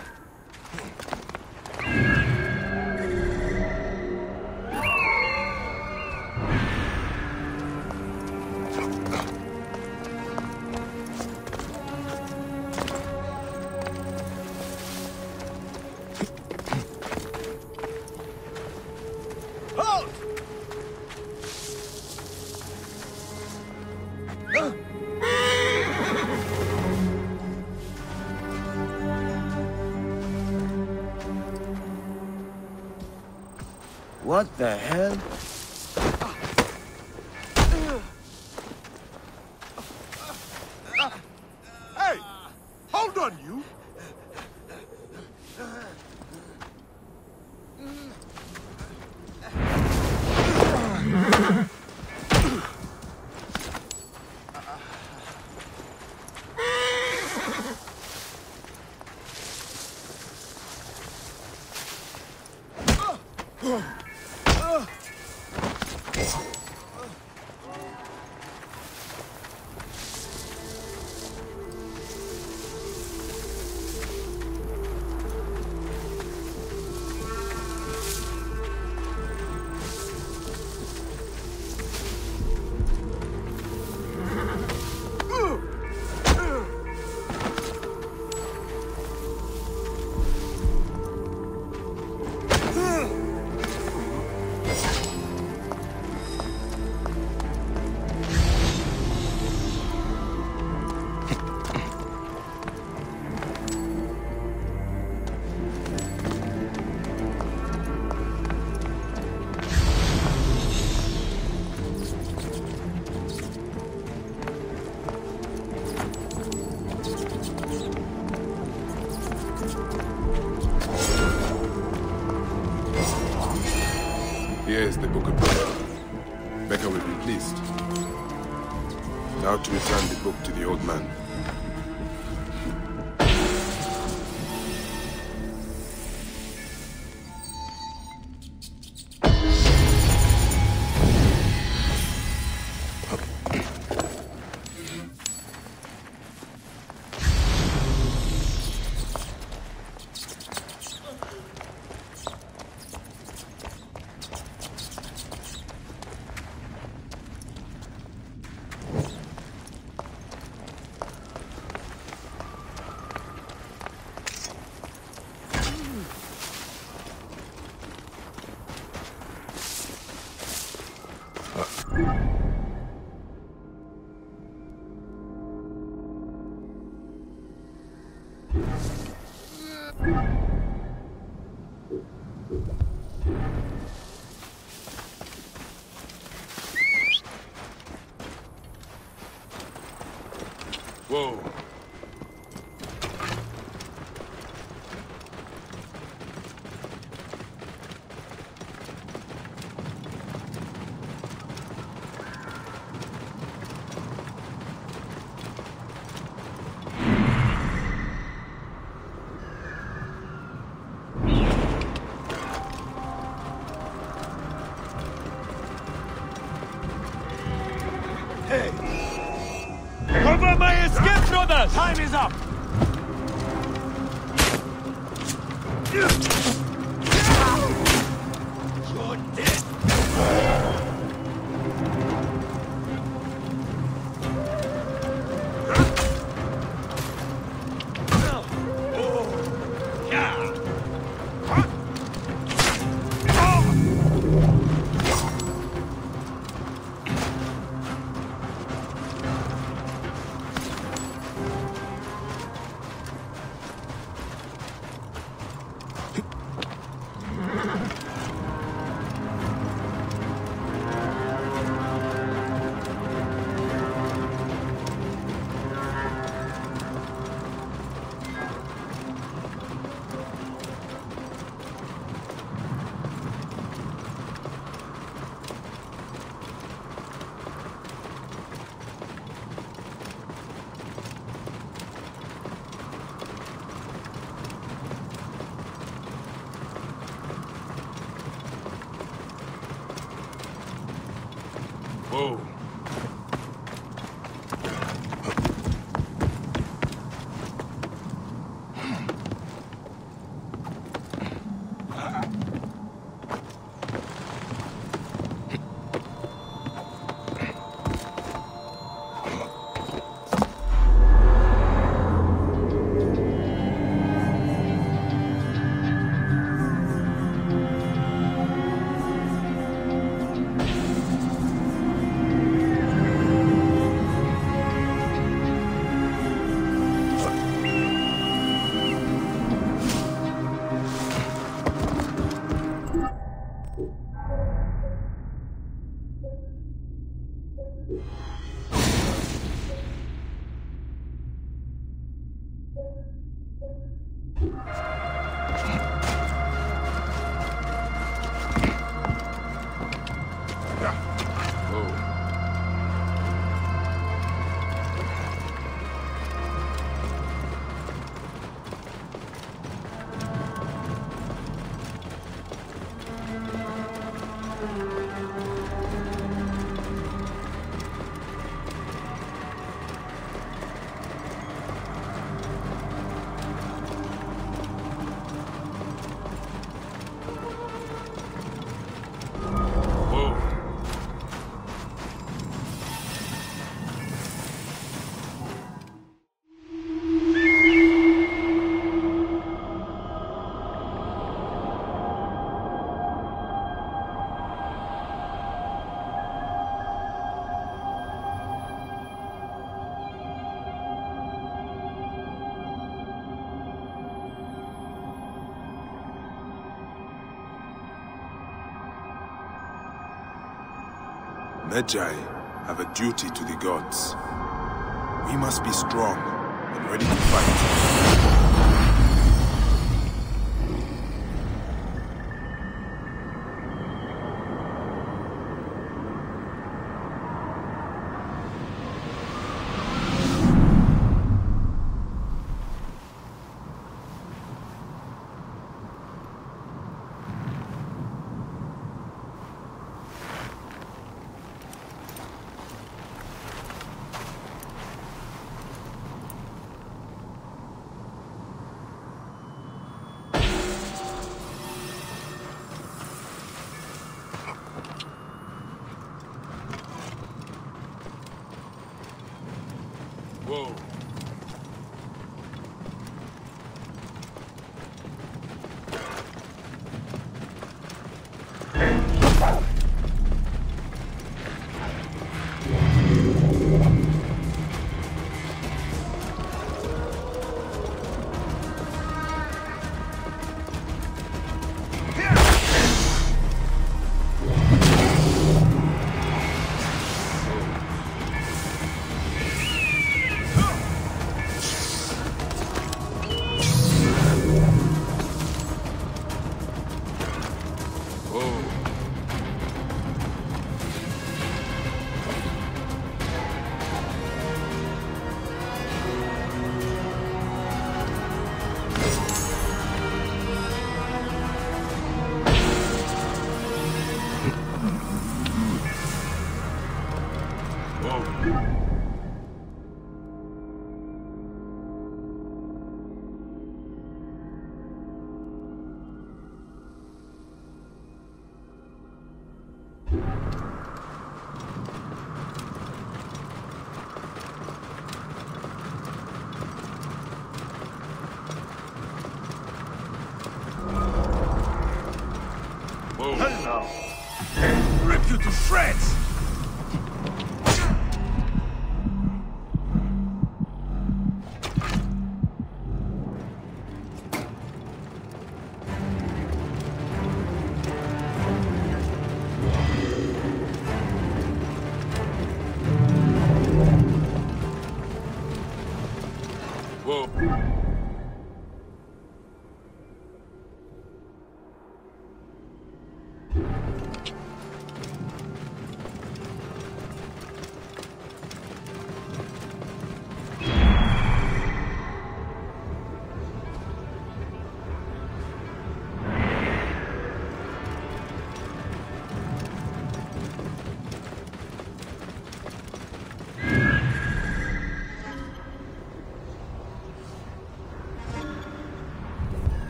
What the hell? Hey! Hold on, you! Is the book of Becca. Becca will be pleased. Now to return the book to the old man. Whoa. Time is up! Magi have a duty to the gods. We must be strong and ready to fight.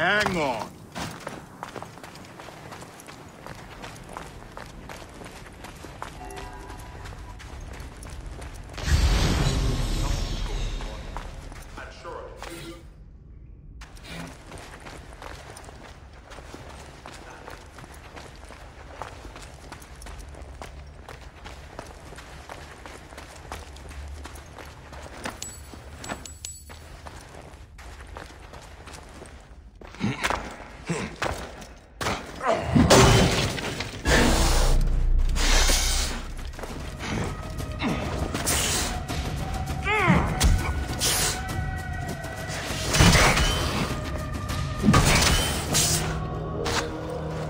Hang on.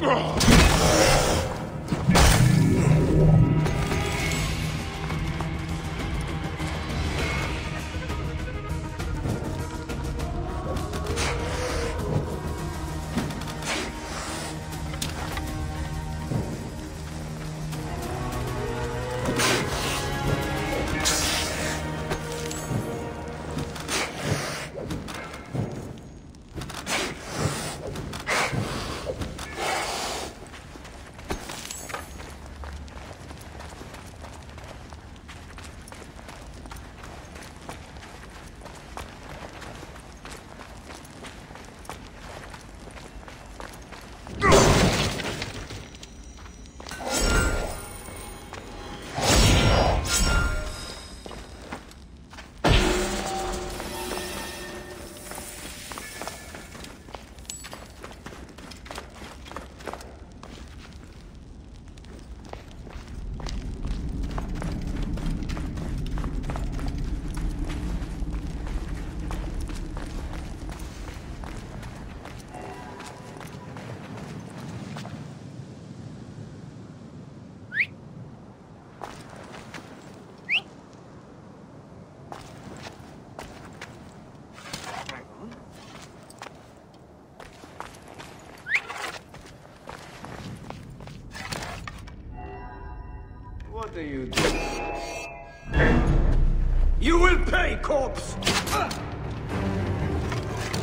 What do you do? You will pay, corpse!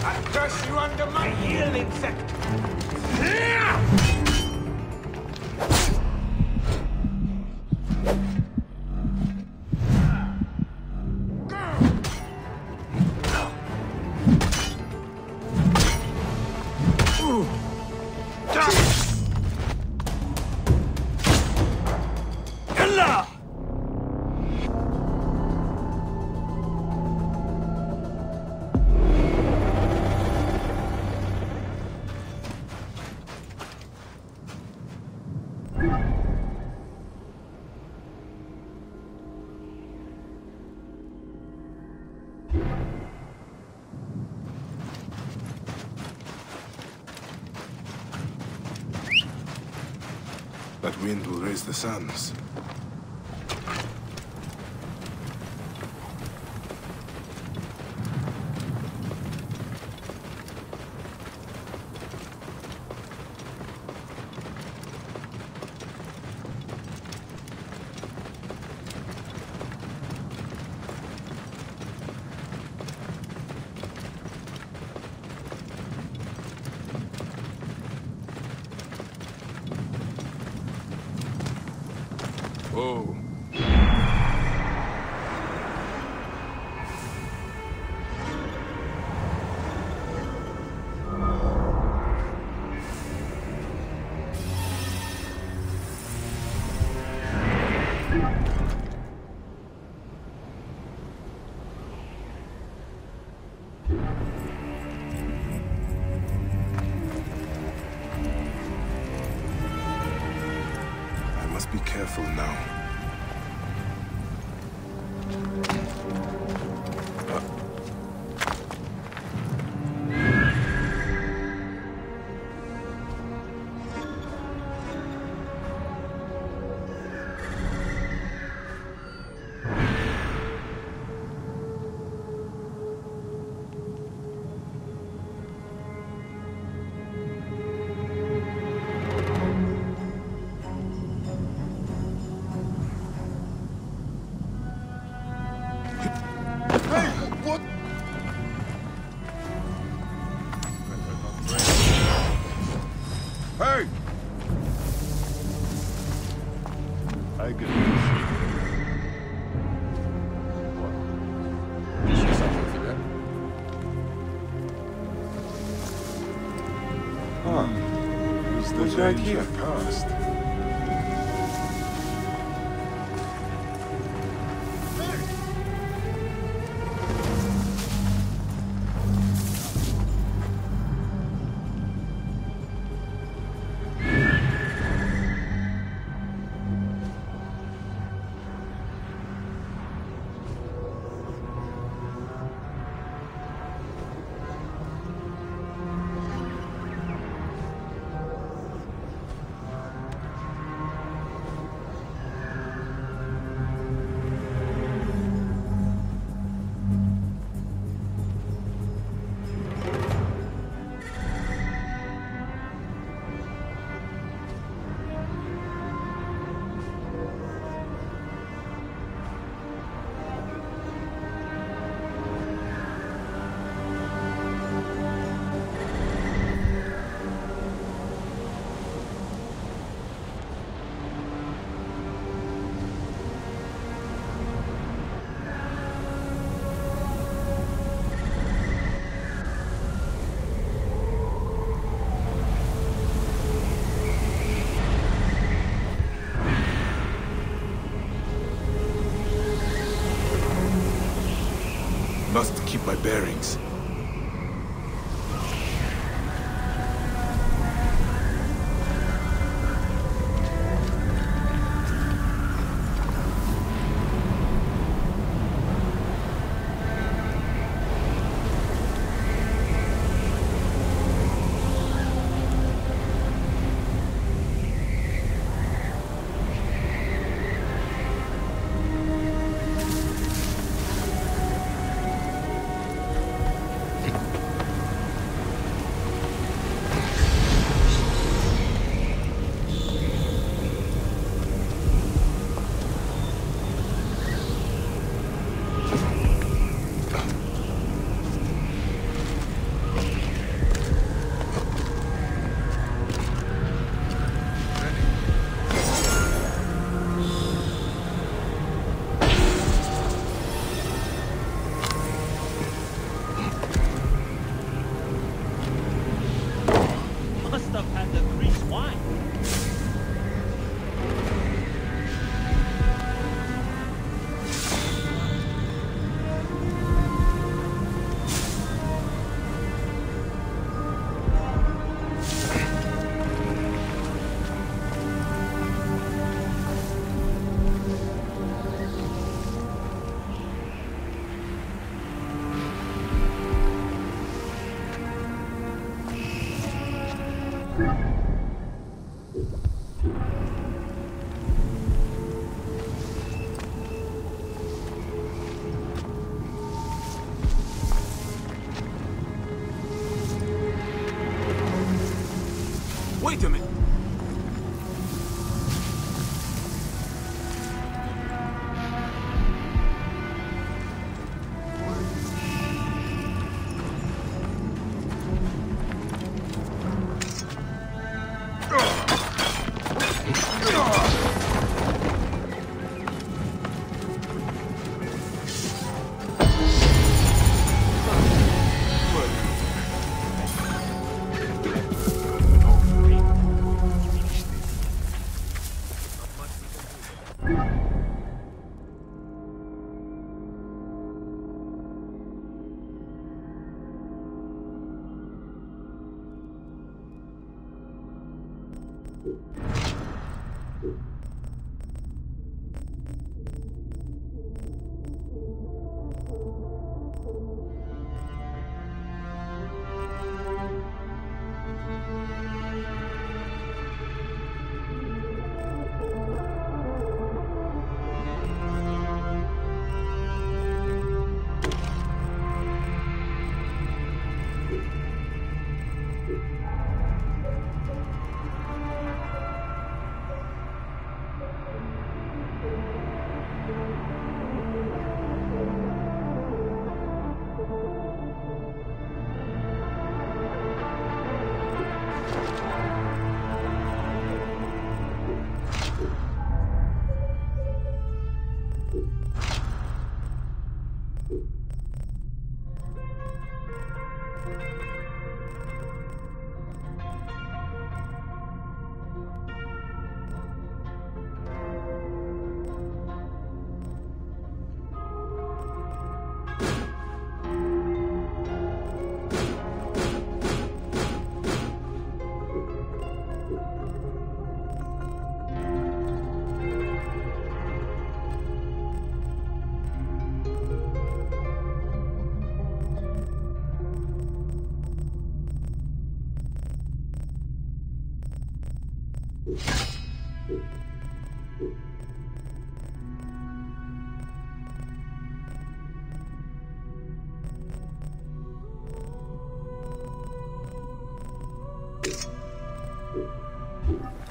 I curse you under my heel, insect! That wind will raise the suns. Right here. Past. my bearings. Wait a minute.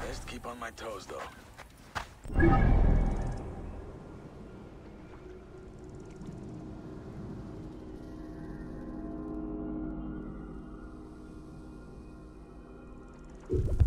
Just keep on my toes, though.